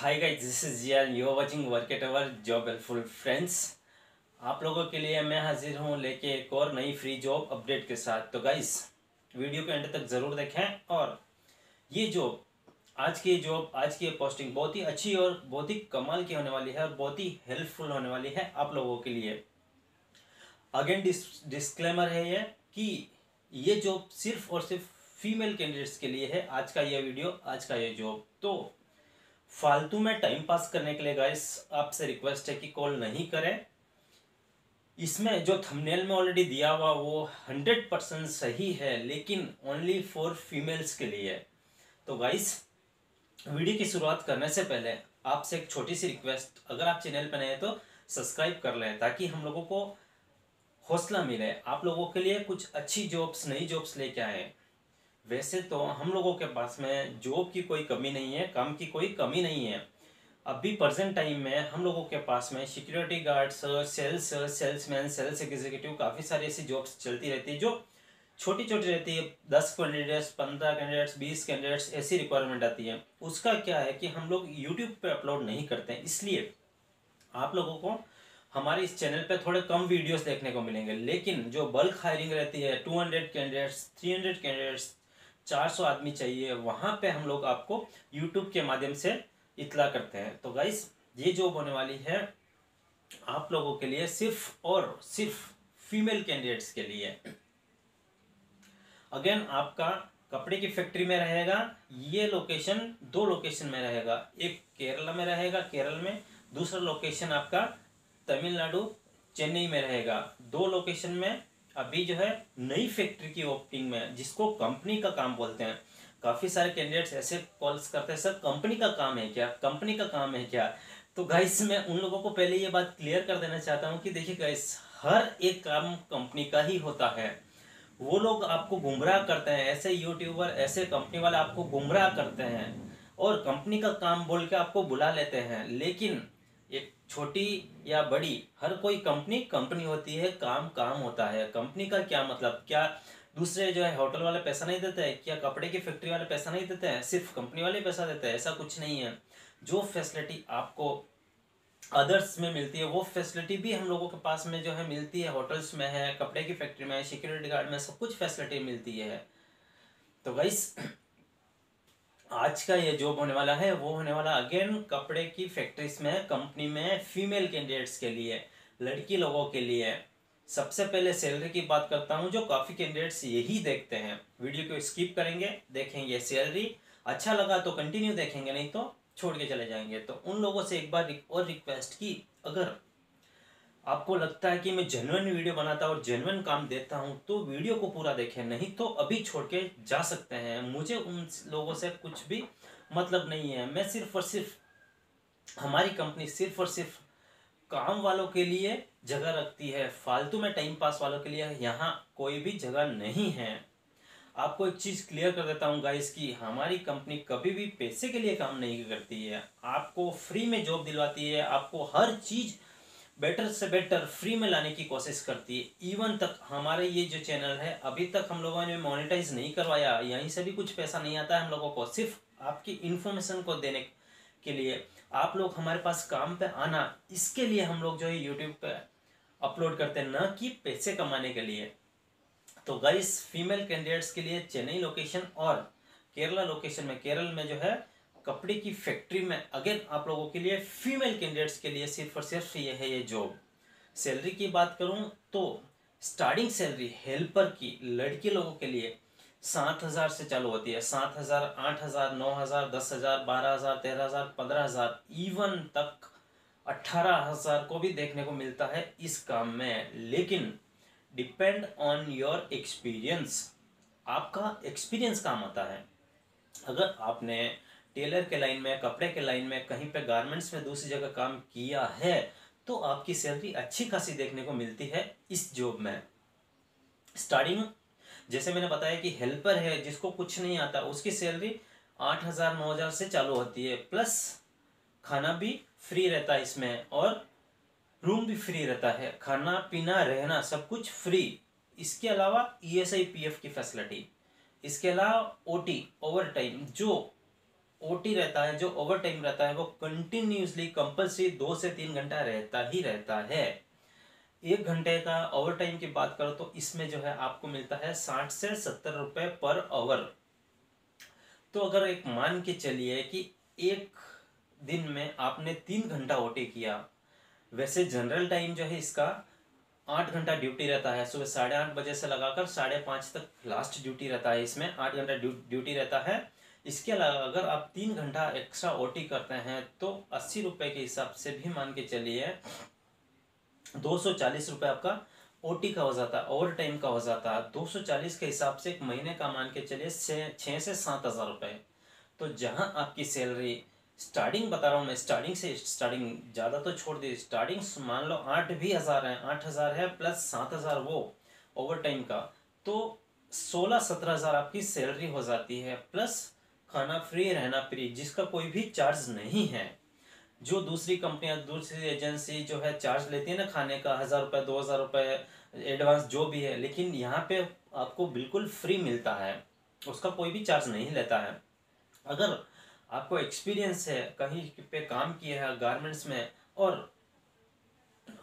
Hi guys, this is Juyal, you are watching work at our job helpful friends. आप लोगों के लिए मैं हाजिर हूं लेके एक और नई फ्री जॉब अपडेट के साथ। तो गाइस, वीडियो के एंड तक ज़रूर देखें। और ये जॉब आज की पोस्टिंग बहुत ही अच्छी और बहुत ही कमाल की होने वाली है और बहुत ही हेल्पफुल होने वाली है आप लोगों के लिए। अगेन डिस्क्लेमर है ये कि ये जॉब सिर्फ और सिर्फ फीमेल कैंडिडेट्स के लिए है। आज का ये वीडियो, आज का ये जॉब, तो फालतू में टाइम पास करने के लिए गाइस आपसे रिक्वेस्ट है कि कॉल नहीं करें। इसमें जो थंबनेल में ऑलरेडी दिया हुआ वो 100% सही है, लेकिन ओनली फॉर फीमेल्स के लिए। तो गाइस, वीडियो की शुरुआत करने से पहले आपसे एक छोटी सी रिक्वेस्ट, अगर आप चैनल पर नए हैं तो सब्सक्राइब कर लें ताकि हम लोगों को हौसला मिले, आप लोगों के लिए कुछ अच्छी जॉब्स, नई जॉब्स लेके आए। वैसे तो हम लोगों के पास में जॉब की कोई कमी नहीं है, काम की कोई कमी नहीं है। अभी प्रेजेंट टाइम में हम लोगों के पास में security guards, salesman, sales executive, काफ़ी सारी ऐसी जॉब्स चलती रहती है जो छोटी छोटी रहती है। 10 कैंडिडेट्स, 15 कैंडिडेट्स, 20 कैंडिडेट्स, ऐसी रिक्वायरमेंट आती है। उसका क्या है कि हम लोग यूट्यूब पर अपलोड नहीं करते हैं, इसलिए आप लोगों को हमारे इस चैनल पे थोड़े कम वीडियोस देखने को मिलेंगे। लेकिन जो बल्क हायरिंग रहती है, 200 कैंडिडेट्स, 300 कैंडिडेट्स, 400 आदमी चाहिए, वहाँ पे हम लोग आपको यूट्यूब के माध्यम से इतला करते हैं। तो गाइस, ये जॉब होने वाली है आप लोगों के लिए सिर्फ और सिर्फ फीमेल कैंडिडेट्स के लिए। अगेन, आपका कपड़े की फैक्ट्री में रहेगा ये लोकेशन। 2 लोकेशन में रहेगा, एक केरला में रहेगा, केरल में। दूसरा लोकेशन आपका तमिलनाडु, चेन्नई में रहेगा। 2 लोकेशन में अभी जो है नई फैक्ट्री की ओपनिंग में, जिसको कंपनी का काम बोलते हैं। काफ़ी सारे कैंडिडेट्स ऐसे कॉल्स करते हैं, सर कंपनी का काम है क्या, कंपनी का काम है क्या। तो गाइस, मैं उन लोगों को पहले ये बात क्लियर कर देना चाहता हूँ कि देखिए गाइस, हर एक काम कंपनी का ही होता है। वो लोग आपको गुमराह करते हैं, ऐसे यूट्यूबर, ऐसे कंपनी वाले आपको गुमराह करते हैं और कंपनी का काम बोल के आपको बुला लेते हैं। लेकिन एक छोटी या बड़ी, हर कोई कंपनी कंपनी होती है, काम काम होता है। कंपनी का क्या मतलब, क्या दूसरे जो है होटल वाले पैसा नहीं देते हैं, क्या कपड़े की फैक्ट्री वाले पैसा नहीं देते हैं, सिर्फ कंपनी वाले पैसा देते हैं? ऐसा कुछ नहीं है। जो फैसिलिटी आपको अदर्स में मिलती है वो फैसिलिटी भी हम लोगों के पास में जो है मिलती है। होटल्स में है, कपड़े की फैक्ट्री में है, सिक्योरिटी गार्ड में, सब कुछ फैसिलिटी मिलती है। तो गाइस, आज का ये जॉब होने वाला है वो होने वाला अगेन कपड़े की फैक्ट्रीज में, कंपनी में, फीमेल कैंडिडेट्स के लिए, लड़की लोगों के लिए। सबसे पहले सैलरी की बात करता हूँ, जो काफ़ी कैंडिडेट्स यही देखते हैं। वीडियो को स्किप करेंगे, देखेंगे सैलरी, अच्छा लगा तो कंटिन्यू देखेंगे, नहीं तो छोड़ के चले जाएंगे। तो उन लोगों से एक बार और रिक्वेस्ट की, अगर आपको लगता है कि मैं जेन्युइन वीडियो बनाता हूँ और जेन्युइन काम देता हूँ तो वीडियो को पूरा देखें, नहीं तो अभी छोड़ के जा सकते हैं। मुझे उन लोगों से कुछ भी मतलब नहीं है। मैं सिर्फ और सिर्फ, हमारी कंपनी सिर्फ और सिर्फ काम वालों के लिए जगह रखती है। फालतू में टाइम पास वालों के लिए यहाँ कोई भी जगह नहीं है। आपको एक चीज़ क्लियर कर देता हूँ गाइस कि हमारी कंपनी कभी भी पैसे के लिए काम नहीं करती है। आपको फ्री में जॉब दिलवाती है, आपको हर चीज़ बेटर से बेटर फ्री में लाने की कोशिश करती है। इवन तक हमारे ये जो चैनल है अभी तक हम लोगों ने मोनेटाइज नहीं करवाया, यहीं से भी कुछ पैसा नहीं आता है हम लोगों को। सिर्फ आपकी इन्फॉर्मेशन को देने के लिए, आप लोग हमारे पास काम पे आना, इसके लिए हम लोग जो है यूट्यूब पे अपलोड करते हैं, ना कि पैसे कमाने के लिए। तो गाइस, फीमेल कैंडिडेट्स के लिए चेन्नई लोकेशन और केरला लोकेशन में, केरल में जो है कपड़े की फैक्ट्री में, अगेन आप लोगों के लिए फीमेल कैंडिडेट्स के लिए सिर्फ और सिर्फ ये है ये जॉब। सैलरी की बात करूं तो स्टार्टिंग सैलरी हेल्पर की लड़की लोगों के लिए 7000 से चालू होती है। 7000, 8000, 9000, 10000, 12000, 13000, 15000, इवन तक 18000 को भी देखने को मिलता है इस काम में। लेकिन डिपेंड ऑन योर एक्सपीरियंस, आपका एक्सपीरियंस काम आता है। अगर आपने टेलर के लाइन में, कपड़े के लाइन में, कहीं पे गारमेंट्स में, दूसरी जगह काम किया है तो आपकी सैलरी अच्छी खासी देखने को मिलती है इस जॉब में। स्टार्टिंग, जैसे मैंने बताया कि हेल्पर है जिसको कुछ नहीं आता, उसकी सैलरी 8000, 9000 से चालू होती है। प्लस खाना भी फ्री रहता है इसमें और रूम भी फ्री रहता है, खाना पीना रहना सब कुछ फ्री। इसके अलावा ESI PF की फैसिलिटी, इसके अलावा OT, ओवर टाइम, जो ओटी रहता है, जो ओवर टाइम रहता है, वो कंटिन्यूसली कंपल्सरी 2 से 3 घंटा रहता ही रहता है। 1 घंटे का ओवर टाइम की बात करो तो इसमें जो है आपको मिलता है 60 से 70 रुपये पर आवर। तो अगर एक मान के चलिए कि एक दिन में आपने 3 घंटा ओटी किया, वैसे जनरल टाइम जो है इसका 8 घंटा ड्यूटी रहता है, सुबह 8:30 बजे से लगाकर 5:30 तक लास्ट ड्यूटी रहता है, इसमें 8 घंटा ड्यूटी रहता है। इसके अलावा अगर आप 3 घंटा एक्स्ट्रा ओटी करते हैं तो 80 रुपये के हिसाब से भी मान के चलिए 240 रुपये आपका ओटी का हो जाता है, ओवर टाइम का हो जाता है। 240 के हिसाब से एक महीने का मान के चलिए 6 से 7 हज़ार रुपये। तो जहाँ आपकी सैलरी स्टार्टिंग बता रहा हूँ मैं, स्टार्टिंग ज़्यादा तो छोड़ दी, स्टार्टिंग मान लो 8 भी हज़ार है, 8 हज़ार है प्लस 7 हज़ार वो ओवर टाइम का, तो 16-17 हज़ार आपकी सैलरी हो जाती है, प्लस खाना फ्री, रहना फ्री, जिसका कोई भी चार्ज नहीं है। जो दूसरी कंपनियां, दूसरी एजेंसी जो है चार्ज लेती है ना खाने का, 1000 रुपये 2000 रुपये एडवांस जो भी है, लेकिन यहाँ पे आपको बिल्कुल फ्री मिलता है, उसका कोई भी चार्ज नहीं लेता है। अगर आपको एक्सपीरियंस है, कहीं पे काम किया है गारमेंट्स में, और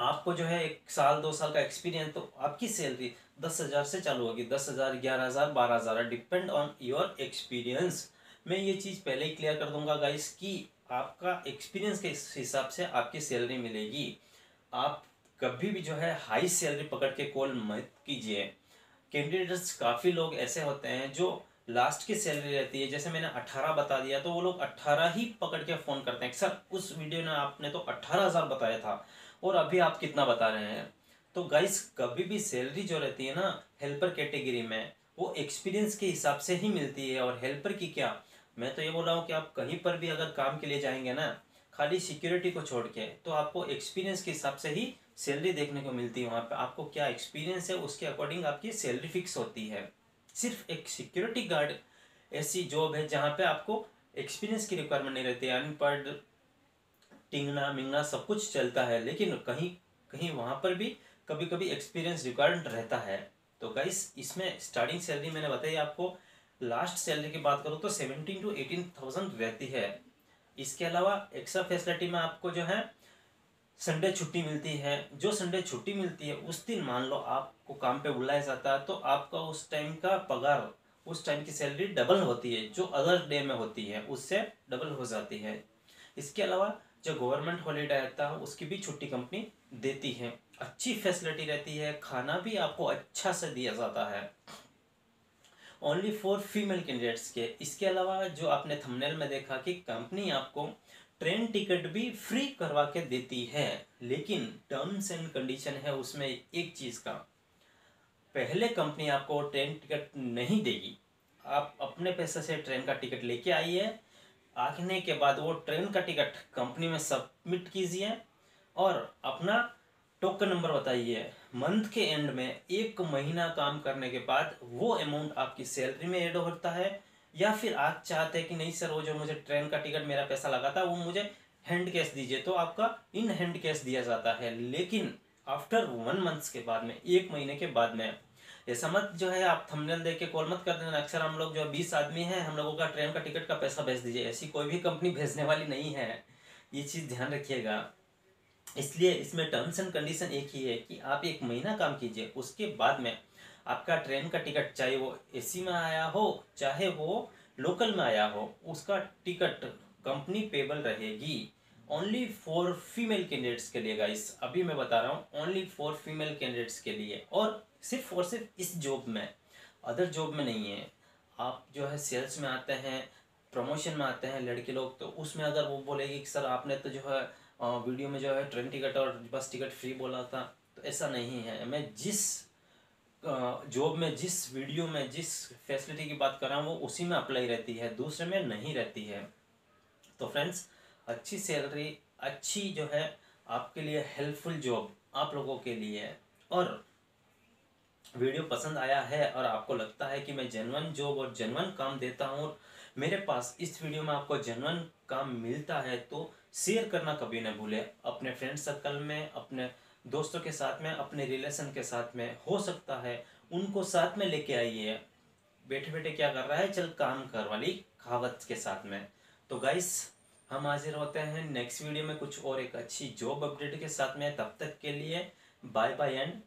आपको जो है 1 साल 2 साल का एक्सपीरियंस, तो आपकी सैलरी 10 हज़ार से चालू होगी, 10 हज़ार, 11 हज़ार, 12 हज़ार, डिपेंड ऑन योर एक्सपीरियंस। मैं ये चीज़ पहले ही क्लियर कर दूंगा गाइस कि आपका एक्सपीरियंस के हिसाब से आपकी सैलरी मिलेगी। आप कभी भी जो है हाई सैलरी पकड़ के कॉल मत कीजिए। कैंडिडेट्स काफ़ी लोग ऐसे होते हैं जो लास्ट की सैलरी रहती है, जैसे मैंने 18 बता दिया तो वो लोग 18 ही पकड़ के फ़ोन करते हैं, सर उस वीडियो में आपने तो 18 हज़ार बताया था और अभी आप कितना बता रहे हैं। तो गाइस कभी भी सैलरी जो रहती है ना हेल्पर कैटेगरी में, वो एक्सपीरियंस के हिसाब से ही मिलती है। और हेल्पर की क्या, मैं तो ये बोल रहा हूँ कि आप कहीं पर भी अगर काम के लिए जाएंगे ना, खाली सिक्योरिटी को छोड़ के, तो आपको एक्सपीरियंस के हिसाब से ही सैलरी देखने को मिलती है। वहाँ पर आपको क्या एक्सपीरियंस है उसके अकॉर्डिंग आपकी सैलरी फिक्स होती है। सिर्फ एक सिक्योरिटी गार्ड ऐसी जॉब है जहाँ पे आपको एक्सपीरियंस की रिक्वायरमेंट नहीं रहती है, अनपढ़ टिंगना मिंगना सब कुछ चलता है, लेकिन कहीं कहीं वहाँ पर भी कभी कभी एक्सपीरियंस रिक्वायरमेंट रहता है। तो गाइस इसमें स्टार्टिंग सैलरी मैंने बताई आपको, लास्ट सैलरी की बात करूँ तो 17,000 से 18,000 रहती है। इसके अलावा एक्स्ट्रा फैसिलिटी में आपको जो है संडे छुट्टी मिलती है, जो संडे छुट्टी मिलती है उस दिन मान लो आपको काम पे बुलाया जाता है, तो आपका उस टाइम का पगार, उस टाइम की सैलरी डबल होती है, जो अदर डे में होती है उससे डबल हो जाती है। इसके अलावा जो गवर्नमेंट हॉलीडे रहता है उसकी भी छुट्टी कंपनी देती है। अच्छी फैसिलिटी रहती है, खाना भी आपको अच्छा से दिया जाता है, ओनली फॉर फीमेल कैंडिडेट्स के। इसके अलावा जो आपने थंबनेल में देखा कि कंपनी आपको ट्रेन टिकट भी फ्री करवा के देती है, लेकिन टर्म्स एंड कंडीशन है उसमें एक चीज़ का, पहले कंपनी आपको ट्रेन टिकट नहीं देगी, आप अपने पैसे से ट्रेन का टिकट लेके आइए, आने के बाद वो ट्रेन का टिकट कंपनी में सबमिट कीजिए और अपना टोकन नंबर बताइए। मंथ के एंड में 1 महीना काम करने के बाद वो अमाउंट आपकी सैलरी में ऐड होता है। या फिर आप चाहते हैं कि नहीं सर वो जो मुझे ट्रेन का टिकट मेरा पैसा लगा था वो मुझे हैंड कैश दीजिए, तो आपका इन हैंड कैश दिया जाता है, लेकिन आफ्टर 1 मंथ्स के बाद में, 1 महीने के बाद में। ऐसा मत जो है आप थंबनेल देख के कॉल मत कर देना, अक्सर हम लोग जो 20 आदमी हैं हम लोगों का ट्रेन का टिकट का पैसा भेज दीजिए, ऐसी कोई भी कंपनी भेजने वाली नहीं है, ये चीज़ ध्यान रखिएगा। इसलिए इसमें टर्म्स एंड कंडीशन एक ही है कि आप 1 महीना काम कीजिए, उसके बाद में आपका ट्रेन का टिकट, चाहे वो एसी में आया हो चाहे वो लोकल में आया हो, उसका टिकट कंपनी पेबल रहेगी, ओनली फॉर फीमेल कैंडिडेट्स के लिए। गाइस अभी मैं बता रहा हूँ ओनली फॉर फीमेल कैंडिडेट्स के लिए, और सिर्फ इस जॉब में, अदर जॉब में नहीं है। आप जो है सेल्स में आते हैं, प्रमोशन में आते हैं लड़के लोग, तो उसमें अगर वो बोलेगी कि सर आपने तो जो है वीडियो में जो है ट्रेन टिकट और बस टिकट फ्री बोला था, तो ऐसा नहीं है। मैं जिस जॉब में, जिस वीडियो में, जिस फैसिलिटी की बात कर रहा हूँ वो उसी में अप्लाई रहती है, दूसरे में नहीं रहती है। तो फ्रेंड्स अच्छी सैलरी, अच्छी जो है आपके लिए हेल्पफुल जॉब आप लोगों के लिए। और वीडियो पसंद आया है और आपको लगता है कि मैं जेन्युइन जॉब और जेन्युइन काम देता हूँ और मेरे पास इस वीडियो में आपको जेन्युइन काम मिलता है, तो शेयर करना कभी ना भूले, अपने फ्रेंड सर्कल में, अपने दोस्तों के साथ में, अपने रिलेशन के साथ में, हो सकता है उनको साथ में लेके आइए। बैठे बैठे क्या कर रहा है, चल काम करवा ली, कहावत के साथ में। तो गाइस हम हाजिर होते हैं नेक्स्ट वीडियो में कुछ और एक अच्छी जॉब अपडेट के साथ में। तब तक के लिए बाय बाय एंड